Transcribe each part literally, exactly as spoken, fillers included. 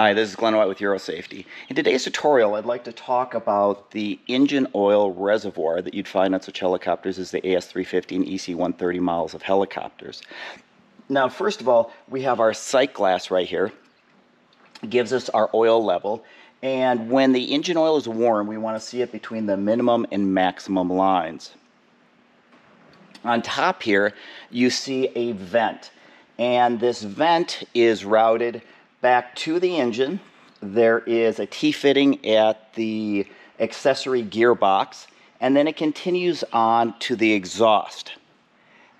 Hi, this is Glenn White with Eurosafety. In today's tutorial, I'd like to talk about the engine oil reservoir that you'd find on such helicopters as the A S three fifty and E C one thirty models of helicopters. Now, first of all, we have our sight glass right here. It gives us our oil level. And when the engine oil is warm, we want to see it between the minimum and maximum lines. On top here, you see a vent. And this vent is routed back to the engine. There is a T-fitting at the accessory gearbox, and then it continues on to the exhaust.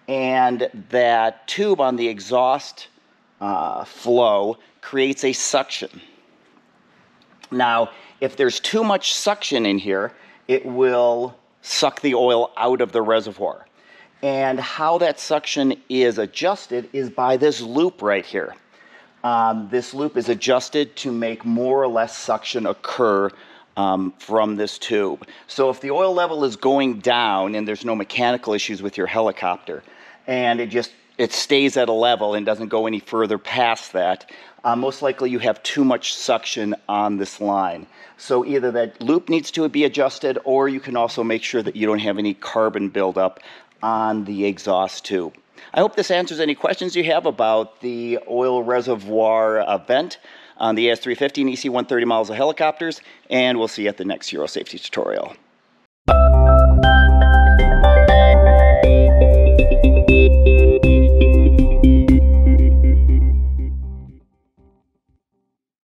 And that tube on the exhaust uh, flow creates a suction. Now, if there's too much suction in here, it will suck the oil out of the reservoir. And how that suction is adjusted is by this loop right here. Um, this loop is adjusted to make more or less suction occur um, from this tube. So if the oil level is going down and there's no mechanical issues with your helicopter, and it just it stays at a level and doesn't go any further past that, uh, most likely you have too much suction on this line. So either that loop needs to be adjusted, or you can also make sure that you don't have any carbon buildup on the exhaust tube. I hope this answers any questions you have about the oil reservoir vent on the A S three fifty and E C one thirty models of helicopters, and we'll see you at the next Eurosafety tutorial.